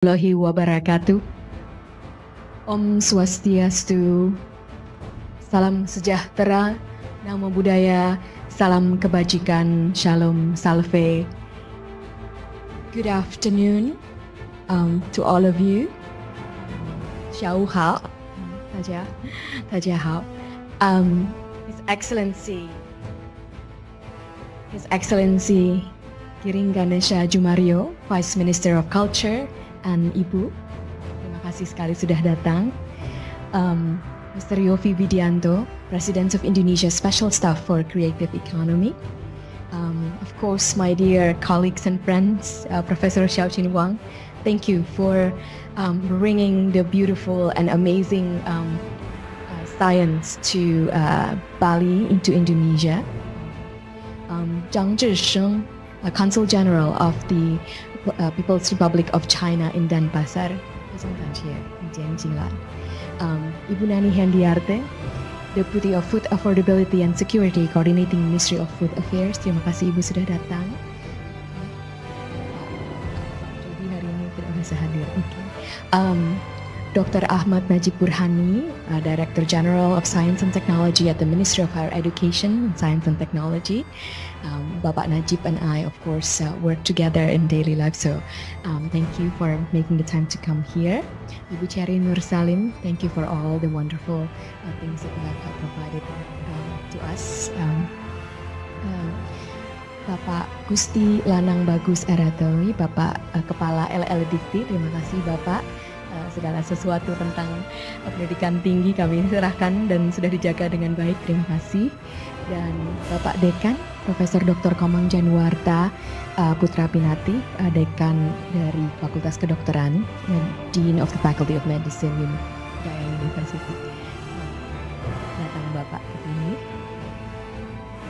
Allahi wabarakatuh. Om Swastiastu. Salam sejahtera, namo buddhaya, salam kebajikan, shalom salve. Good afternoon to all of you. Xiaohao, Tajahao. His Excellency Giring Ganesha Djumaryo, Vice Minister of Culture, dan Ibu, terima kasih sekali sudah datang. Mr. Yofi Bidianto, President of Indonesia Special Staff for Creative Economy. Of course, my dear colleagues and friends, Professor Xiaoqin Wang, thank you for bringing the beautiful and amazing science to Bali, into Indonesia. Zhang Zhisheng, Consul General of the People's Republic of China in Denpasar, present here in Jiangjilan. Ibu Nani Hendiarte, Deputy of Food Affordability and Security, Coordinating Ministry of Food Affairs. Terima kasih Ibu sudah datang. Jadi hari ini tidak bisa hadir. Okay. Dr. Ahmad Najib Burhani, Director General of Science and Technology at the Ministry of Higher Education, Science and Technology. Bapak Najib and I, of course, work together in daily life, so thank you for making the time to come here. Ibu Cheri Nur Salim, thank you for all the wonderful things that you have provided to us. Bapak Gusti Lanang Bagus Eratowi, Bapak Kepala LL Dikti, terima kasih Bapak. Segala sesuatu tentang pendidikan tinggi kami serahkan dan sudah dijaga dengan baik, terima kasih. Dan Bapak Dekan, Profesor Dr. Komang Janwarta Putra Pinati, Dekan dari Fakultas Kedokteran, Dean of the Faculty of Medicine in University. Datang Bapak ke sini.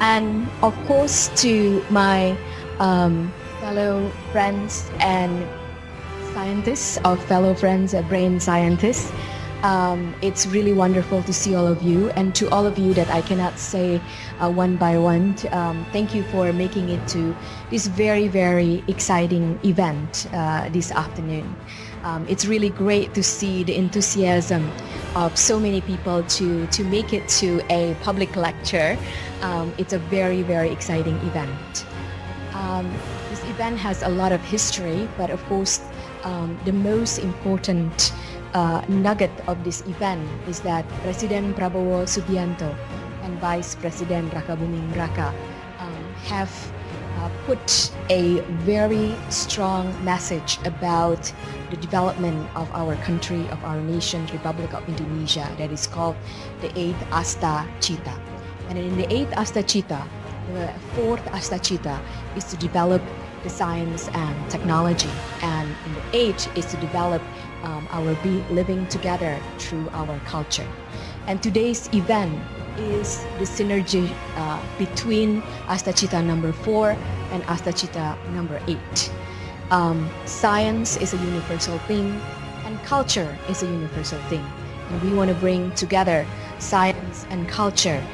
And of course to my fellow friends and scientists, our fellow friends, brain scientists. It's really wonderful to see all of you, and to all of you that I cannot say one by one, thank you for making it to this very, very exciting event this afternoon. It's really great to see the enthusiasm of so many people to make it to a public lecture. It's a very, very exciting event. This event has a lot of history, but of course, the most important nugget of this event is that President Prabowo Subianto and Vice President Rakabuming Raka have put a very strong message about the development of our country, of our nation, Republic of Indonesia, that is called the 8th Asta Cita. And in the 8th Asta Cita, the 4th Asta Cita is to develop the science and technology, and in the 8th is to develop our living together through our culture. And today's event is the synergy between Asta Cita number 4 and Asta Cita number 8. Science is a universal thing, and culture is a universal thing. And we want to bring together science and culture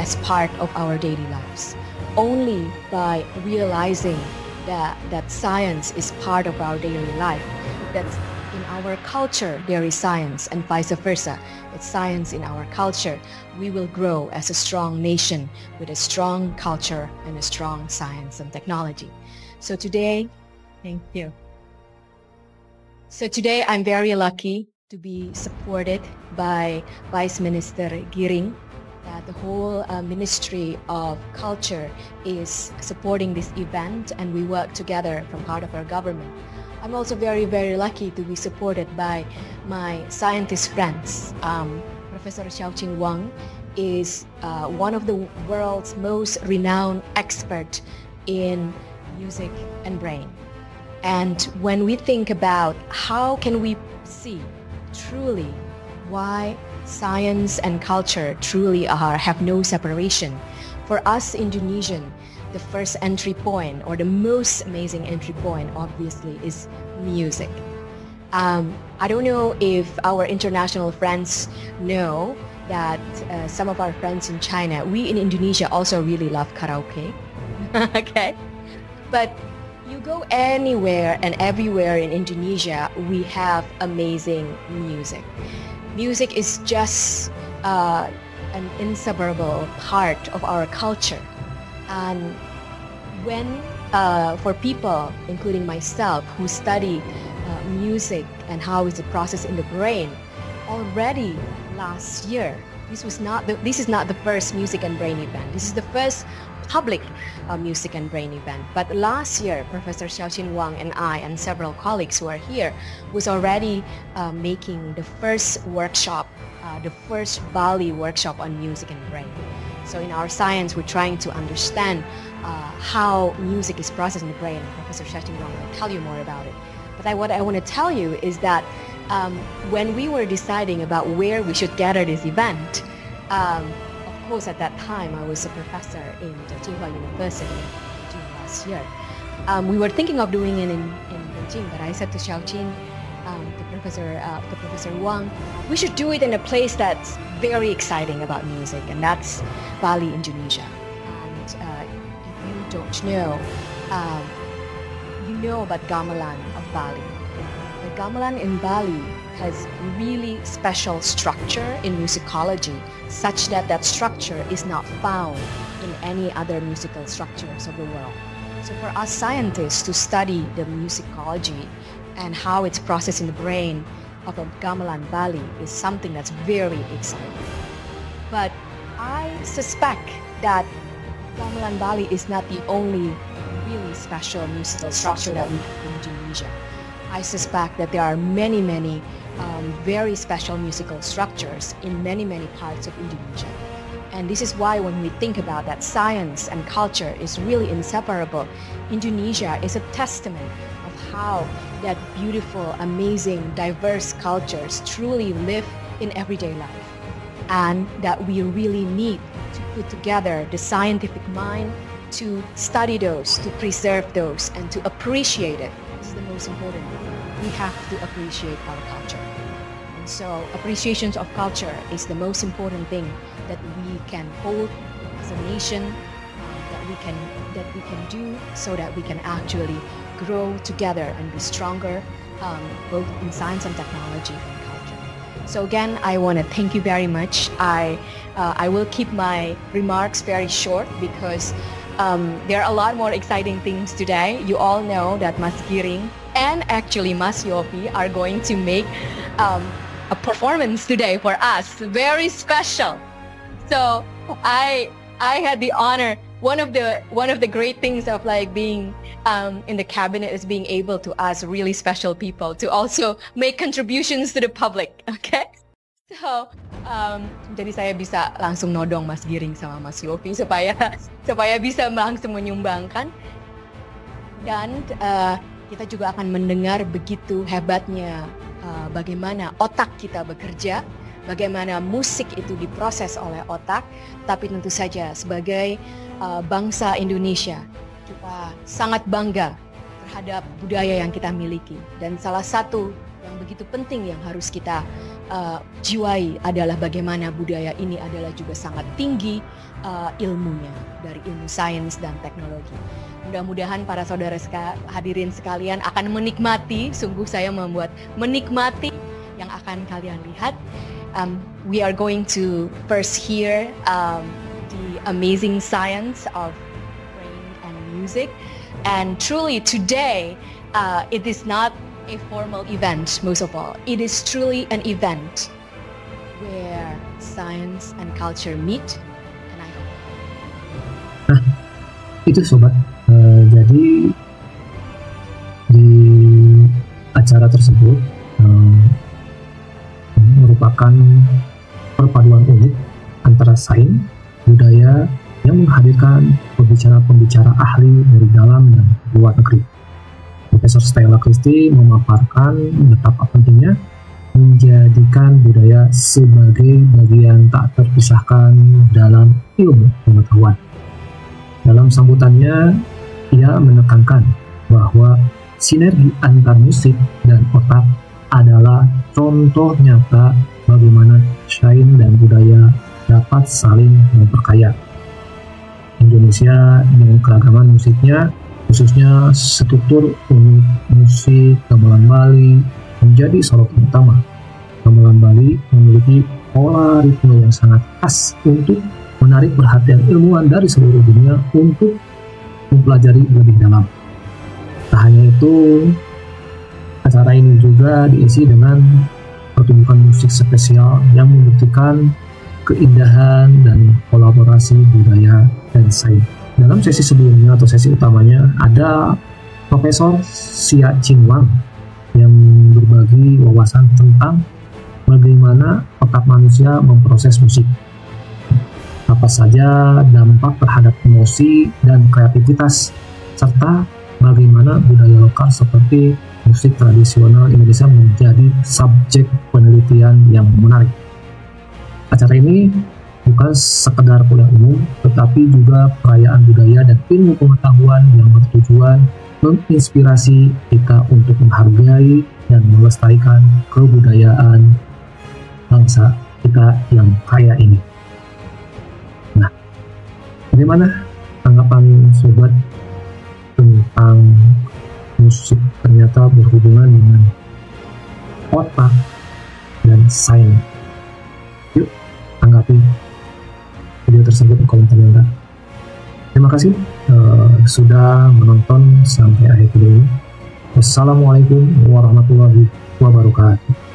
as part of our daily lives. Only by realizing that science is part of our daily life, that in our culture there is science, and vice versa, that science in our culture, we will grow as a strong nation with a strong culture and a strong science and technology. So today, thank you. So today I'm very lucky to be supported by Vice Minister Giring. The whole Ministry of Culture is supporting this event, and we work together from part of our government. I'm also very, very lucky to be supported by my scientist friends. Professor Xiaoqin Wang is one of the world's most renowned experts in music and brain. And when we think about how can we see truly why science and culture truly have no separation. For us Indonesian, the first entry point, or the most amazing entry point, obviously, is music. I don't know if our international friends know that some of our friends in China, we in Indonesia also really love karaoke. Okay, but You go anywhere and everywhere in Indonesia, we have amazing music. Music is just an inseparable part of our culture. And when, for people, including myself, who study music and how it's a process in the brain, already last year, this is not the first Music and Brain event. This is the first public Music and Brain event. But last year, Professor Xiaoqin Wang and I and several colleagues who are here was already making the first workshop, the first Bali workshop on music and brain. So in our science, we're trying to understand how music is processed in the brain. Professor Xiaoqin Wang will tell you more about it. But what I want to tell you is that when we were deciding about where we should gather this event, of course at that time I was a professor in the Tsinghua University in June last year. We were thinking of doing it in Beijing, but I said to Xiaoqin, Professor Wang, we should do it in a place that's very exciting about music, and that's Bali, Indonesia. And if you don't know, you know about Gamelan of Bali. The gamelan in Bali has really special structure in musicology, such that that structure is not found in any other musical structures of the world. So for us scientists to study the musicology and how it's processed in the brain of a gamelan Bali is something that's very exciting. But I suspect that gamelan Bali is not the only really special musical structure that we have in Indonesia. I suspect that there are many, many very special musical structures in many, many parts of Indonesia. And this is why when we think about that science and culture is really inseparable, Indonesia is a testament of how that beautiful, amazing, diverse cultures truly live in everyday life. And that we really need to put together the scientific mind to study those, to preserve those, and to appreciate it. This is the most important thing. We have to appreciate our culture. And so appreciation of culture is the most important thing that we can hold as a nation, that we can do so that we can actually grow together and be stronger, both in science and technology and culture. So again, I want to thank you very much. I will keep my remarks very short because there are a lot more exciting things today. You all know that Mas Giring and actually Mas Yofi are going to make a performance today for us, very special. So I had the honor. One of the great things of like being in the cabinet is being able to ask really special people to also make contributions to the public. Okay. So, jadi saya bisa langsung nodong Mas Giring sama Mas Yofi supaya bisa langsung menyumbangkan. Dan kita juga akan mendengar begitu hebatnya bagaimana otak kita bekerja, bagaimana musik itu diproses oleh otak. Tapi tentu saja sebagai bangsa Indonesia, kita sangat bangga terhadap budaya yang kita miliki. Dan salah satu yang begitu penting yang harus kita jiwai adalah bagaimana budaya ini adalah juga sangat tinggi ilmunya dari ilmu sains dan teknologi. Mudah-mudahan para saudara hadirin sekalian akan menikmati, sungguh saya membuat menikmati yang akan kalian lihat. We are going to first hear the amazing science of brain and music, and truly today it is not a formal event, most of all. It is truly an event where science and culture meet. And I hope. Nah, itu sobat. Jadi di acara tersebut merupakan perpaduan unik antara sains, budaya yang menghadirkan pembicara-pembicara ahli dari dalam dan luar negeri. Profesor Stella Christie memaparkan betapa pentingnya menjadikan budaya sebagai bagian tak terpisahkan dalam ilmu pengetahuan. Dalam sambutannya, ia menekankan bahwa sinergi antar musik dan otak adalah contoh nyata bagaimana sains dan budaya dapat saling memperkaya. Indonesia dengan keragaman musiknya khususnya struktur urut musik Gamelan Bali menjadi sorotan utama. Gamelan Bali memiliki pola ritme yang sangat khas untuk menarik perhatian ilmuwan dari seluruh dunia untuk mempelajari lebih dalam. Tak hanya itu, acara ini juga diisi dengan pertunjukan musik spesial yang membuktikan keindahan dan kolaborasi budaya dan sains. Dalam sesi sebelumnya atau sesi utamanya ada Profesor Xiaoqin Wang yang berbagi wawasan tentang bagaimana otak manusia memproses musik, apa saja dampak terhadap emosi dan kreativitas, serta bagaimana budaya lokal seperti musik tradisional Indonesia menjadi subjek penelitian yang menarik. Acara ini bukan sekedar kuliah umum, tetapi juga perayaan budaya dan ilmu pengetahuan yang bertujuan menginspirasi kita untuk menghargai dan melestarikan kebudayaan bangsa kita yang kaya ini. Nah, bagaimana tanggapan sobat tentang musik ternyata berhubungan dengan otak dan sains? Yuk, tanggapi video tersebut di kolom komentar. Terima kasih sudah menonton sampai akhir video ini. Wassalamualaikum warahmatullahi wabarakatuh.